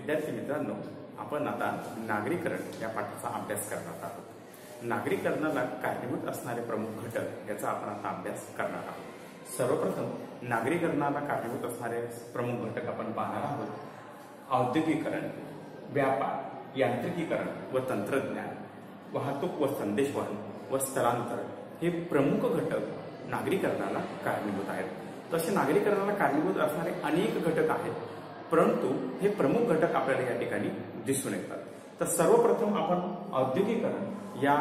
विद्यार्थी मित्रांनो, आपण आता नागरीकरण या पाठाचा अभ्यास करणार आहोत। नागरीकरणाला कारणीभूत असणारे प्रमुख घटक याचा आपण आता अभ्यास करणार आहोत। सर्वप्रथम नागरीकरणाला कारणीभूत असणारे प्रमुख घटक आपण पाहणार आहोत। औद्योगिकरण, व्यापार, यांत्रिकीकरण व तंत्रज्ञान, वाहतूक व संदेशवहन व स्थलांतर हे प्रमुख घटक नागरीकरणाला कारणीभूत आहेत। तसे नागरीकरणाला कारणीभूत असणारे अनेक घटक आहेत, परंतु हे प्रमुख घटक आपल्याला या ठिकाणी दिसून येतात। तर सर्वप्रथम आपण औद्योगिकरण या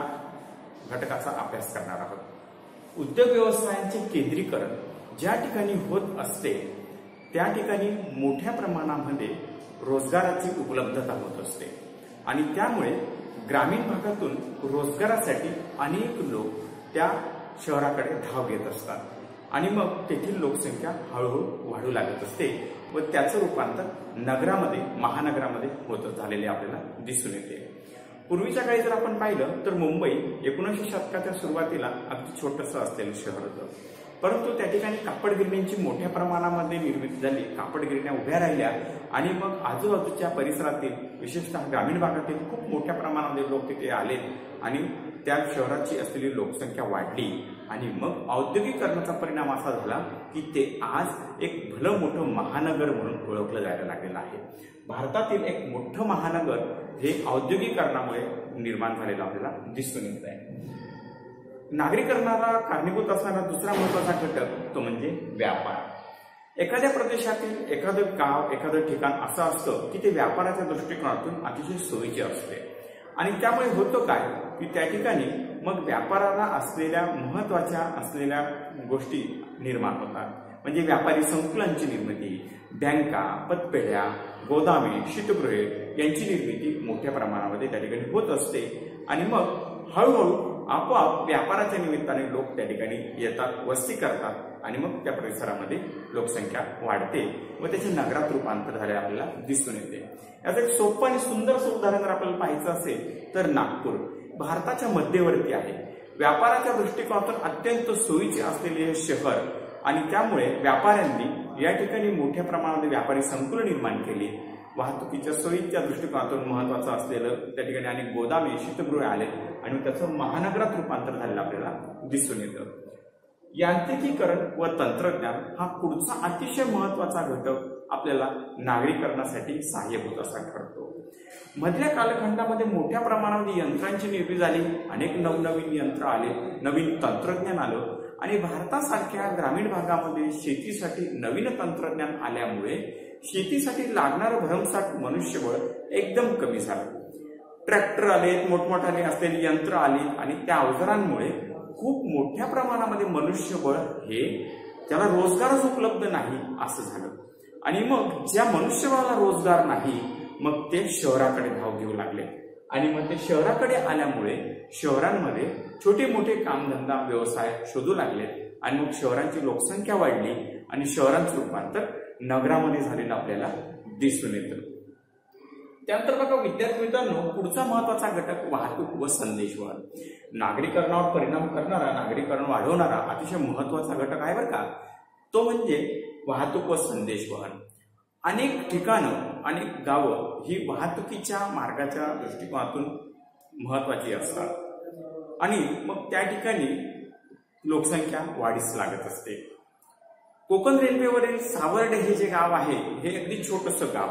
घटकाचा अभ्यास करणार आहोत। उद्योग व्यवसायांचे केंद्रीकरण ज्या ठिकाणी होत असते त्या ठिकाणी मोठ्या प्रमाणामध्ये रोजगाराची उपलब्धता होत असते आणि त्यामुळे ग्रामीण भागातून रोजगारासाठी अनेक लोक त्या शहराकडे धाव घेत असतात आणि मग तेथील लोकसंख्या हळूहळू वाढू लागत असते व त्याचं रूपांतर नगरामध्ये, महानगरामध्ये होत झालेले आपल्याला दिसून येते। पूर्वीच्या काळी जर आपण पाहिलं तर मुंबई 1900 शतकाच्या सुरुवातीला अगदी छोटंसं असलेलं शहर होतं, परंतु त्या ठिकाणी कापड गिरण्यांची मोठ्या प्रमाणामध्ये निर्मिती झाली। कापड गिरण्या उभ्या राहिल्या आणि मग आजूबाजूच्या परिसरातील, विशेषतः ग्रामीण भागातील खूप मोठ्या प्रमाणामध्ये लोक तिथे आले आणि त्या शहराची असलेली लोकसंख्या वाढली आणि मग औद्योगिकरणाचा परिणाम असा झाला की ते आज एक भलं मोठं महानगर म्हणून ओळखलं जायला लागलेलं आहे। भारतातील एक मोठं महानगर हे औद्योगिकरणामुळे निर्माण झालेलं आपल्याला दिसून येत आहे। नागरीकरणाला कारणीभूत असणारा दुसरा महत्त्वाचा घटक तो म्हणजे व्यापार। एखाद्या प्रदेशातील एखादं गाव, एखादं ठिकाण असं असतं की ते व्यापाराच्या दृष्टिकोनातून अतिशय सोयीचे असते आणि त्यामुळे होतं काय की त्या ठिकाणी मग व्यापाराला असलेल्या महत्त्वाच्या असलेल्या गोष्टी निर्माण होतात, म्हणजे व्यापारी संकुलांची निर्मिती, बँका, पतपेढ्या, गोदामे, शीतगृहे यांची निर्मिती मोठ्या प्रमाणामध्ये त्या ठिकाणी होत असते आणि मग हळूहळू आपोआप व्यापाराच्या निमित्ताने लोक त्या ठिकाणी येतात, वस्ती करतात आणि मग त्या परिसरामध्ये लोकसंख्या वाढते व त्याचे नगरात रूपांतर झाले आपल्याला दिसून येते। याचं एक सोपं आणि सुंदरसं उदाहरण जर आपल्याला पाहायचं असेल तर नागपूर भारताच्या मध्यवर्ती आहे, व्यापाराच्या दृष्टिकोनातून अत्यंत सोयीचे असलेले हे शहर आणि त्यामुळे व्यापाऱ्यांनी या ठिकाणी मोठ्या प्रमाणामध्ये व्यापारी संकुल निर्माण केली। वाहतुकीच्या सोयीच्या दृष्टिकोनातून महत्त्वाचं असलेलं त्या ठिकाणी आणि गोदामे, शीतगृहे आले आणि त्याचं महानगरात रूपांतर झालेलं आपल्याला दिसून येतं। यांत्रिकीकरण व तंत्रज्ञान हा पुढचा अतिशय महत्त्वाचा घटक आपल्याला नागरीकरणासाठी सहाय्यभूत असा ठरतो। मधल्या कालखंडामध्ये मोठ्या प्रमाणामध्ये यंत्रांची निर्मिती झाली, अनेक नवनवीन यंत्र आले, नवीन तंत्रज्ञान आलं आणि भारतासारख्या ग्रामीण भागामध्ये शेतीसाठी नवीन तंत्रज्ञान आल्यामुळे शेतीसाठी लागणारं भरमसाठ मनुष्यबळ एकदम कमी झालं। ट्रॅक्टर आले, मोठमोठ्याने असलेली यंत्र आली आणि त्या अवजारांमुळे खूप मोठ्या प्रमाणामध्ये मनुष्यबळ हे त्याला रोजगारच उपलब्ध नाही असं झालं आणि मग ज्या मनुष्यबळाला रोजगार नाही मग ते शहराकडे धाव घेऊ लागले आणि मग ते शहराकडे आल्यामुळे शहरांमध्ये छोटे मोठे कामधंदा, व्यवसाय शोधू लागले आणि मग शहरांची लोकसंख्या वाढली आणि शहरांचं रूपांतर नगरामध्ये झालेलं आपल्याला दिसून येतं। त्यानंतर बघा विद्यार्थी मित्रांनो, पुढचा महत्त्वाचा घटक वाहतूक व संदेशवहन। नागरीकरणावर परिणाम करणारा, नागरीकरण वाढवणारा अतिशय महत्त्वाचा घटक आहे बरं का, तो म्हणजे वाहतूक व संदेशवहन। अनेक ठिकाणं, अनेक गावं ही वाहतुकीच्या मार्गाच्या दृष्टिकोनातून महत्त्वाची असतात आणि मग त्या ठिकाणी लोकसंख्या वाढीस लागत असते। कोकण रेल्वेवरील सावर्डे हे जे गाव आहे हे अगदी छोटंसं गाव,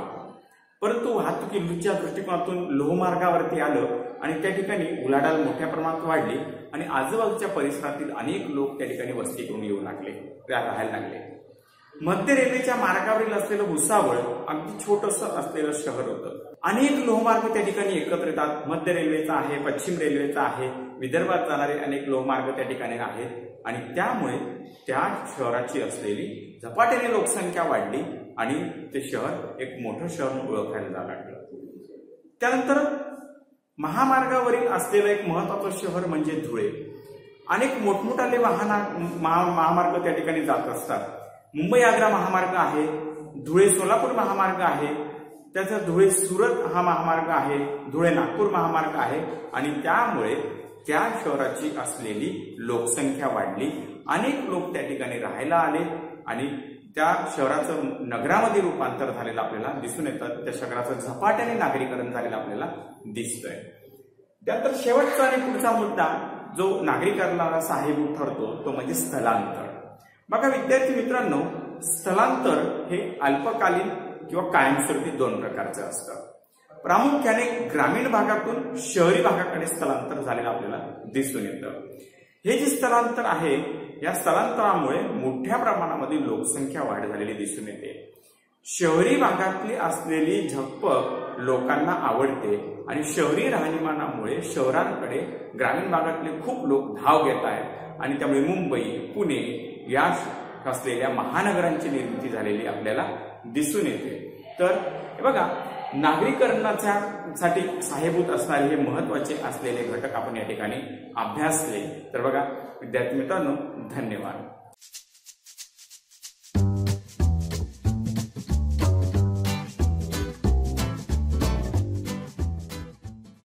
परंतु वाहतुकीच्या दृष्टिकोनातून लोहमार्गावरती आलं आणि त्या ठिकाणी उलाढाल मोठ्या प्रमाणात वाढली आणि आजूबाजूच्या परिसरातील अनेक लोक त्या ठिकाणी वस्ती करून येऊ लागले, राहायला लागले। मध्य रेल्वेच्या मार्गावरील असलेलं भुसावळ अगदी छोटंसं असलेलं शहर होतं। अनेक लोहमार्ग त्या ठिकाणी एकत्र येतात, मध्य रेल्वेचा आहे, पश्चिम रेल्वेचा आहे, विदर्भात जाणारे अनेक लोहमार्ग त्या ठिकाणी आहेत आणि त्यामुळे त्या शहराची असलेली झपाट्याने लोकसंख्या वाढली आणि ते शहर एक मोठं शहर म्हणून ओळखायला जायला लागलं। त्यानंतर महामार्गावरील असलेलं एक महत्त्वाचं शहर म्हणजे धुळे। अनेक मोठमोठाले महामार्ग त्या ठिकाणी जात असतात। मुंबई आग्रा महामार्ग आहे, धुळे सोलापूर महामार्ग आहे, त्याचा धुळे सुरत हा महामार्ग आहे, धुळे नागपूर महामार्ग आहे आणि त्यामुळे त्या शहराची असलेली लोकसंख्या वाढली, अनेक लोक त्या ठिकाणी राहायला आले आणि त्या शहराचं नगरामध्ये रूपांतर झालेलं आपल्याला दिसून येतं। त्या शहराचं झपाट्याने नागरीकरण झालेलं आपल्याला दिसतंय। त्यानंतर शेवटचा आणि पुढचा मुद्दा जो नागरीकरणाला सहाय्यभूत ठरतो तो म्हणजे स्थलांतर। बघा विद्यार्थी मित्रांनो, स्थलांतर हे अल्पकालीन किंवा कायमस्वरूपी दोन प्रकारचे असतात। प्रामुख्याने ग्रामीण भागातून शहरी भागाकडे स्थलांतर झालेलं आपल्याला दिसून येतं। हे जे स्थलांतर आहे या स्थलांतरामुळे मोठ्या प्रमाणामध्ये लोकसंख्या वाढ झालेली दिसून येते। शहरी भागातली असलेली झकपक लोकांना आवडते आणि शहरी राहणीमानामुळे शहरांकडे ग्रामीण भागातले खूप लोक धाव घेत आहेत आणि त्यामुळे मुंबई, पुणे या असलेल्या महानगरांची निर्मिती झालेली आपल्याला दिसून येते। तर हे बघा, नागरीकरणासाठी सहाय्यभूत असणारे हे महत्त्वाचे असलेले घटक आपण या ठिकाणी अभ्यासले। तर बघा विद्यार्थी मित्रांनो, धन्यवाद।